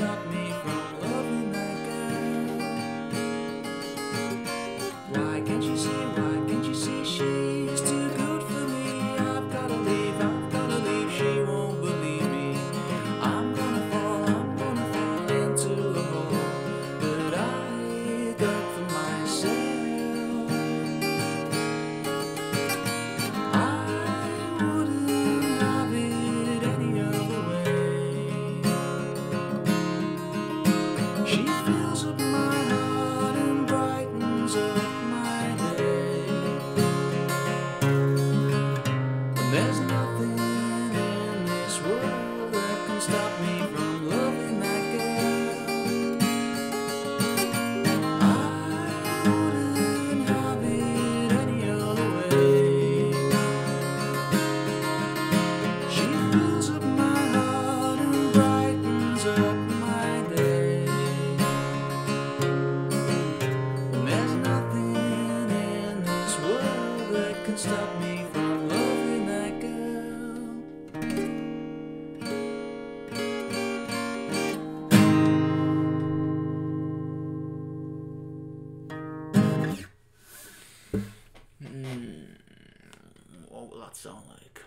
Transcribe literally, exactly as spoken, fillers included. stop me from loving that girl? Why can't you see, why can't you see she's too good for me? I've gotta leave, I've gotta leave, she won't believe me. I'm gonna fall, I'm gonna fall into a hole that I dug for myself. I wouldn't have it any other way. She fills up my heart and brightens up my day. And there's nothing in this world that can stop me from loving that girl. I wouldn't have it any other way. She fills up my heart and brightens up my day. And there's nothing in this world that can stop me from loving that girl. Mm, what will that sound like?